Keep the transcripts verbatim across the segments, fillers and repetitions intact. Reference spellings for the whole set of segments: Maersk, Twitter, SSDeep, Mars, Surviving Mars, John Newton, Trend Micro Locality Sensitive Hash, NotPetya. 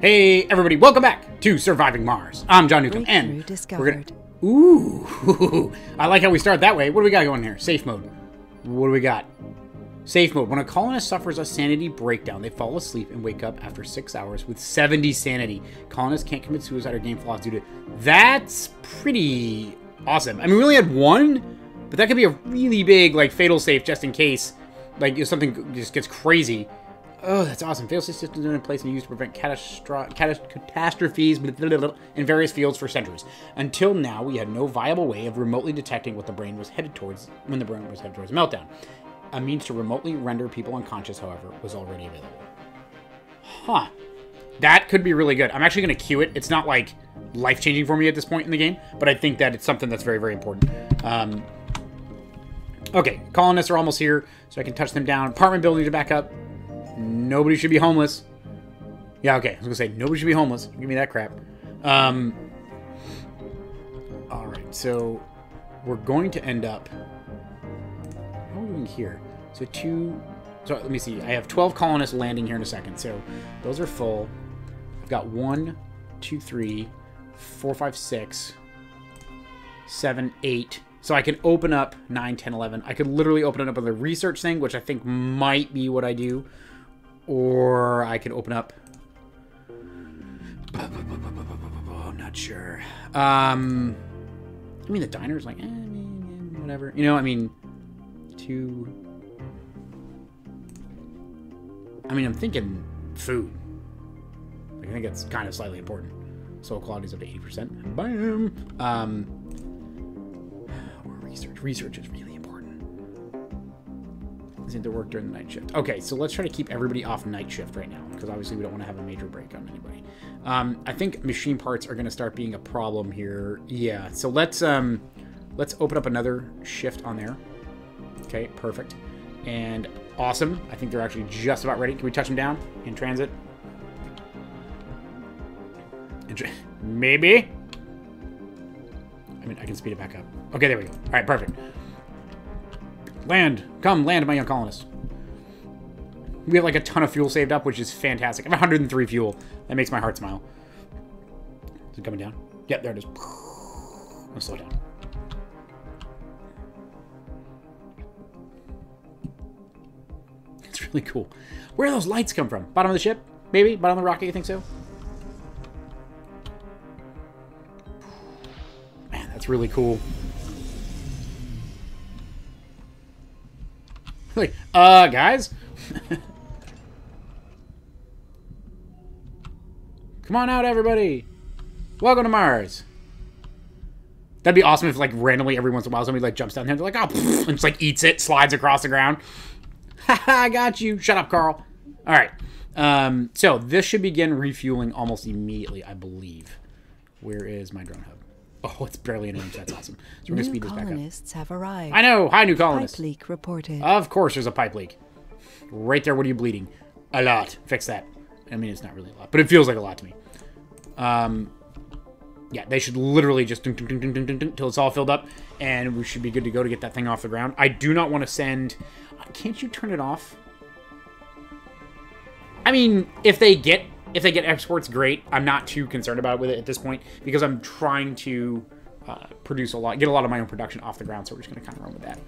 Hey everybody, welcome back to Surviving Mars. I'm John Newton, and we're gonna... Ooh, I like how we start that way. What do we got going here? Safe mode. What do we got? Safe mode. When a colonist suffers a sanity breakdown, they fall asleep and wake up after six hours with seventy sanity. Colonists can't commit suicide or gain flaws due to... That's pretty awesome. I mean, we only had one, but that could be a really big, like, fatal safe just in case, like, if something just gets crazy. Oh, that's awesome. Fail-safe systems are in place and used to prevent catastro catast catastrophes blah, blah, blah, in various fields for centuries. Until now, we had no viable way of remotely detecting what the brain was headed towards when the brain was headed towards a meltdown. A means to remotely render people unconscious, however, was already available. Huh. That could be really good. I'm actually going to cue it. It's not, like, life-changing for me at this point in the game, but I think that it's something that's very, very important. Um, okay. Colonists are almost here, so I can touch them down. Apartment building to back up. Nobody should be homeless. Yeah, okay. I was going to say, nobody should be homeless. Give me that crap. Um, all right. So we're going to end up... What are we doing here? So two... So let me see. I have twelve colonists landing here in a second. So those are full. I've got one, two, three, four, five, six, seven, eight... So I can open up nine, ten, eleven. I could literally open it up with a research thing, which I think might be what I do. Or I could open up... I'm not sure. Um, I mean, the diner's like, eh, whatever. You know, I mean, two... I mean, I'm thinking food. Like, I think it's kind of slightly important. Soil quality's up to eighty percent. Bam! Um... Research. Research is really important. Is it to work during the night shift? Okay, so let's try to keep everybody off night shift right now, because obviously we don't want to have a major break on anybody. Um, I think machine parts are going to start being a problem here. Yeah, so let's um, let's open up another shift on there. Okay, perfect. And awesome. I think they're actually just about ready. Can we touch them down in transit? In tra Maybe. I can speed it back up. Okay, there we go. All right, perfect. Land. Come, land, my young colonists. We have, like, a ton of fuel saved up, which is fantastic. I have one hundred and three fuel. That makes my heart smile. Is it coming down? Yep, there it is. Let's slow down. It's really cool. Where do those lights come from? Bottom of the ship? Maybe? Bottom of the rocket, you think so? Really cool. Like, uh, guys? Come on out, everybody. Welcome to Mars. That'd be awesome if, like, randomly every once in a while somebody, like, jumps down there and they're like, oh, and just, like, eats it, slides across the ground. Haha, I got you. Shut up, Carl. All right. Um, so this should begin refueling almost immediately, I believe. Where is my drone hub? Oh, it's barely an inch. That's awesome. So we're going to speed this back up. New colonists have arrived. I know. Hi, new colonists. Pipe leak reported. Of course there's a pipe leak. Right there. What are you bleeding? A lot. Fix that. I mean, it's not really a lot, but it feels like a lot to me. Um, yeah, they should literally just dunk, dunk, dunk, dunk, dunk, dunk, till it's all filled up, and we should be good to go to get that thing off the ground. I do not want to send... Can't you turn it off? I mean, if they get... If they get exports, great. I'm not too concerned about it with it at this point because I'm trying to uh, produce a lot, get a lot of my own production off the ground. So we're just going to kind of run with that.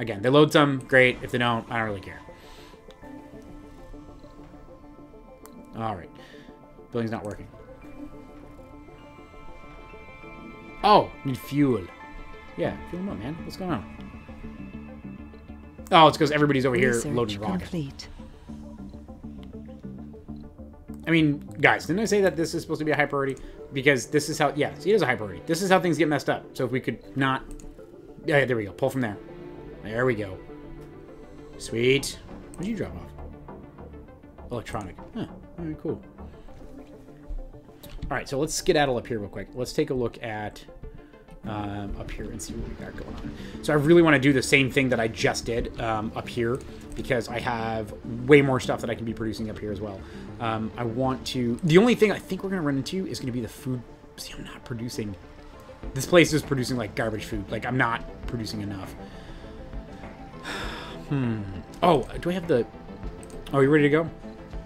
Again, they load some, great. If they don't, I don't really care. All right. Building's not working. Oh, need fuel. Yeah, fuel them up, man. What's going on? Oh, it's because everybody's over here loading rockets. Complete. I mean, guys, didn't I say that this is supposed to be a high priority? Because this is how... Yeah, see, it is a high priority. This is how things get messed up. So if we could not... Yeah, there we go. Pull from there. There we go. Sweet. What did you drop off? Electronic. Huh. All right, cool. All right, so let's skedaddle up here real quick. Let's take a look at... Um, up here and see what we got going on. So I really want to do the same thing that I just did um, up here because I have way more stuff that I can be producing up here as well. Um, I want to... The only thing I think we're going to run into is going to be the food. See, I'm not producing... This place is producing, like, garbage food. Like, I'm not producing enough. hmm. Oh, do I have the... Oh, you ready to go?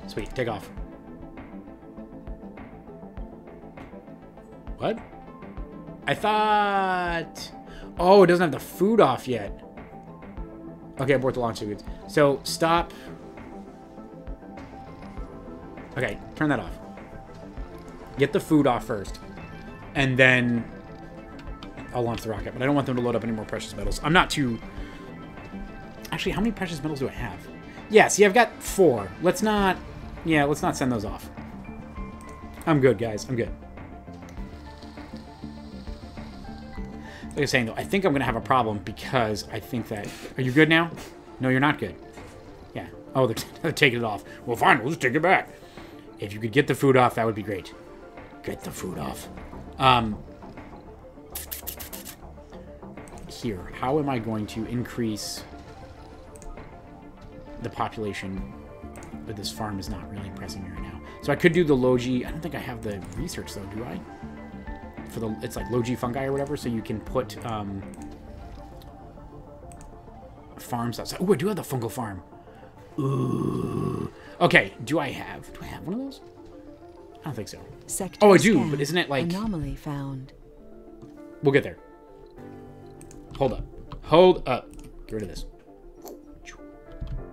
Sweet. Take off. What? I thought... Oh, it doesn't have the food off yet. Okay, abort the launch sequence. So, stop. Okay, turn that off. Get the food off first. And then... I'll launch the rocket, but I don't want them to load up any more precious metals. I'm not too... Actually, how many precious metals do I have? Yeah, see, I've got four. Let's not... Yeah, let's not send those off. I'm good, guys. I'm good. Like I was saying, though, I think I'm going to have a problem because I think that... Are you good now? No, you're not good. Yeah. Oh, they're, they're taking it off. Well, fine. We'll just take it back. If you could get the food off, that would be great. Get the food off. Um... Here. How am I going to increase the population? But this farm is not really pressing me right now. So I could do the Logi. I don't think I have the research, though, do I? For the It's like Logi fungi or whatever, so you can put um, farms outside. Oh, I do have the fungal farm. Ooh. Okay, do I have... Do I have one of those? I don't think so. Sector oh, I do, but isn't it like... Anomaly found. We'll get there. Hold up. Hold up. Get rid of this.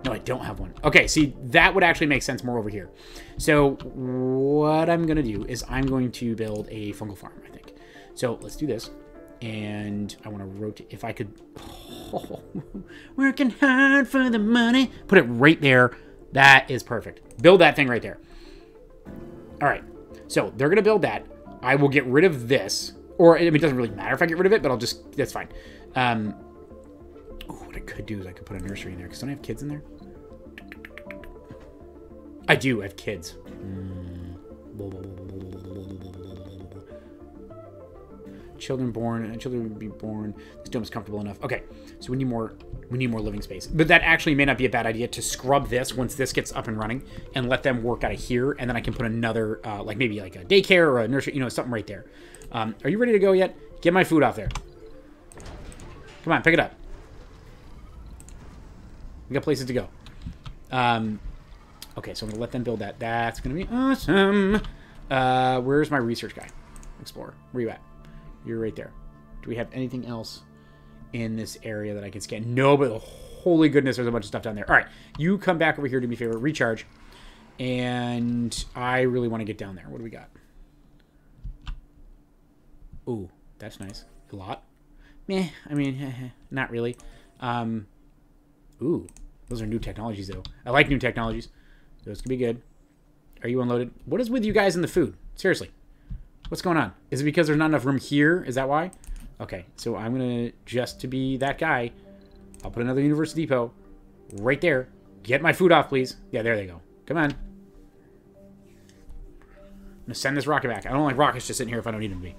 No, I don't have one. Okay, see, that would actually make sense more over here. So what I'm going to do is I'm going to build a fungal farm, I think. So let's do this. And I want to rotate. If I could... Oh, working hard for the money. Put it right there. That is perfect. Build that thing right there. All right. So they're going to build that. I will get rid of this. Or, I mean, it doesn't really matter if I get rid of it, but I'll just... That's fine. Um, ooh, what I could do is I could put a nursery in there. Because don't I have kids in there? I do. I have kids. Mm. Children born. And children would be born. This dome is comfortable enough. Okay. So we need more... We need more living space. But that actually may not be a bad idea to scrub this once this gets up and running and let them work out of here. And then I can put another, uh, like maybe like a daycare or a nursery, you know, something right there. Um, are you ready to go yet? Get my food off there. Come on, pick it up. We got places to go. Um, okay, so I'm going to let them build that. That's going to be awesome. Uh, where's my research guy? Explorer. Where you at? You're right there. Do we have anything else in this area that I can scan? No, but holy goodness, there's a bunch of stuff down there. All right, you come back over here, do me a favor. Recharge. And I really want to get down there. What do we got? Ooh, that's nice. A lot. Meh, I mean, not really. Um, ooh, those are new technologies, though. I like new technologies. Those could be good. Are you unloaded? What is with you guys in the food? Seriously. What's going on? Is it because there's not enough room here? Is that why? Okay, so I'm going to, just to be that guy, I'll put another Universe Depot right there. Get my food off, please. Yeah, there they go. Come on. I'm going to send this rocket back. I don't like rockets just sitting here if I don't need them to be.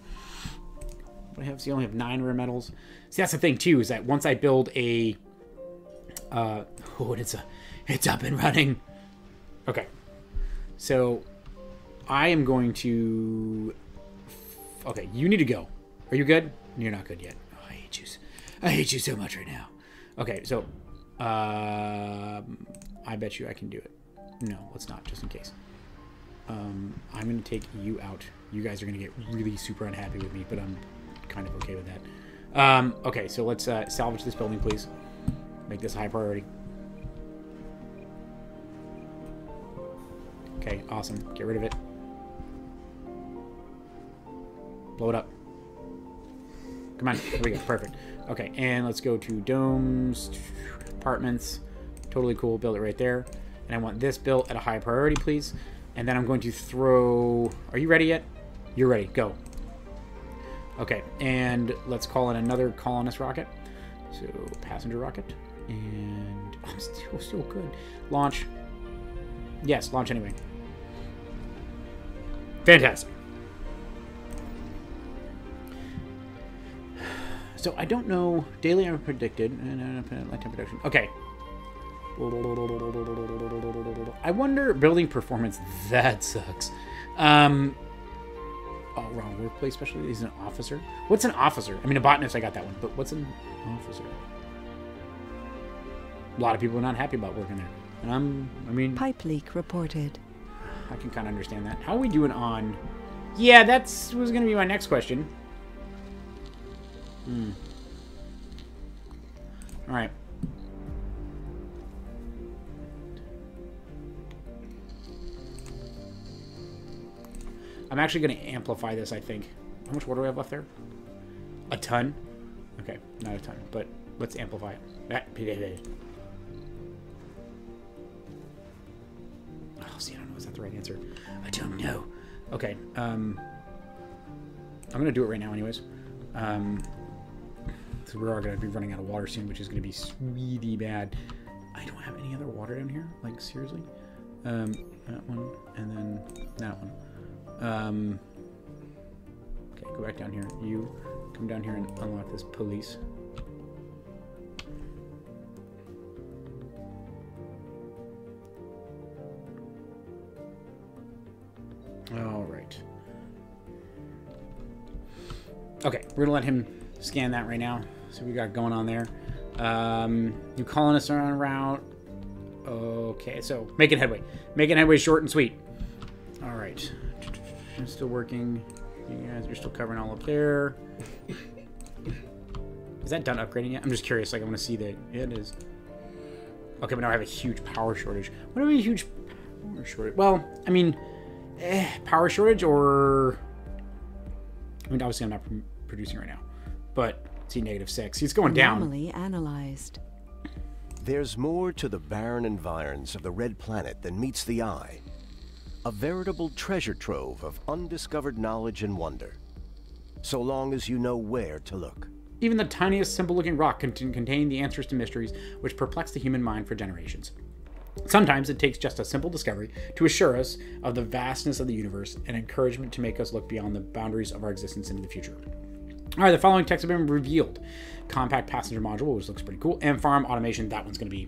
I have, so you only have nine rare metals. See, that's the thing too, is that once I build a, uh, oh, it's a, it's up and running. Okay, so I am going to. Okay, you need to go. Are you good? You're not good yet. Oh, I hate you. I hate you so much right now. Okay, so uh, I bet you I can do it. No, let's not, just in case. Um, I'm going to take you out. You guys are going to get really super unhappy with me, but I'm kind of okay with that. Um, okay, so let's uh, salvage this building, please. Make this high priority. Okay, awesome. Get rid of it. Blow it up. Come on. There we go. Perfect. Okay, and let's go to domes, apartments. Totally cool. Build it right there. And I want this built at a high priority, please. And then I'm going to throw... Are you ready yet? You're ready. Go. Okay, and let's call in another colonist rocket. So, passenger rocket. And... I'm still so good. Launch. Yes, launch anyway. Fantastic. So, I don't know... Daily I'm predicted. Lifetime production. Okay. I wonder... Building performance. That sucks. Um... Oh, wrong workplace specialty. He's an officer. What's an officer? I mean, a botanist, I got that one. But what's an officer? A lot of people are not happy about working there. And I'm, I mean... Pipe leak reported. I can kind of understand that. How are we doing on Yeah, that was going to be my next question. Hmm. All right. I'm actually going to amplify this, I think. How much water do we have left there? A ton? Okay, not a ton, but let's amplify it. Oh, see, I don't know. Is that the right answer? I don't know. Okay, um, I'm going to do it right now anyways. Um, so we are going to be running out of water soon, which is going to be sweetie bad. I don't have any other water down here, like seriously. Um, that one, and then that one. Um, okay, go back down here. You come down here and unlock this police. All right. Okay, we're gonna let him scan that right now. See what we got going on there. Um, new colonists are on route. Okay, so making headway. Making headway short and sweet. All right. I'm still working. You guys are still covering all up there. Is that done upgrading yet? I'm just curious. Like, I want to see that. Yeah, it is. Okay, but now I have a huge power shortage. What do we have a huge power shortage? Well, I mean... Eh, power shortage, or I mean, obviously I'm not pr producing right now, but see, negative six. He's going down. Normally analyzed. There's more to the barren environs of the red planet than meets the eye. A veritable treasure trove of undiscovered knowledge and wonder, so long as you know where to look. Even the tiniest, simple-looking rock can contain the answers to mysteries which perplex the human mind for generations. Sometimes it takes just a simple discovery to assure us of the vastness of the universe and encouragement to make us look beyond the boundaries of our existence into the future. All right, the following texts have been revealed. Compact passenger module, which looks pretty cool, and farm automation. That one's going to be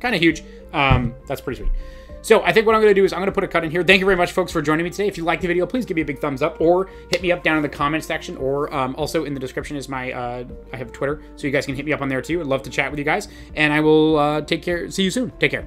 kind of huge. Um, that's pretty sweet. So I think what I'm going to do is I'm going to put a cut in here. Thank you very much, folks, for joining me today. If you liked the video, please give me a big thumbs up, or hit me up down in the comments section, or um, also in the description is my, uh, I have Twitter, so you guys can hit me up on there too. I'd love to chat with you guys, and I will uh, take care. See you soon. Take care.